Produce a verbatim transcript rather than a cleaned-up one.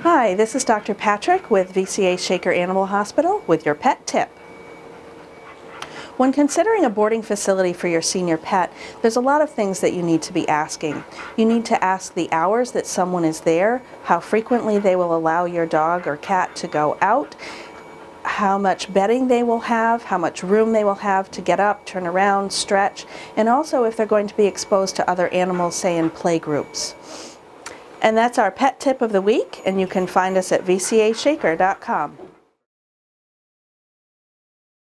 Hi, this is Doctor Patrick with V C A Shaker Animal Hospital with your pet tip. When considering a boarding facility for your senior pet, there's a lot of things that you need to be asking. You need to ask the hours that someone is there, how frequently they will allow your dog or cat to go out, how much bedding they will have, how much room they will have to get up, turn around, stretch, and also if they're going to be exposed to other animals, say in play groups. And that's our pet tip of the week, and you can find us at V C A shaker dot com.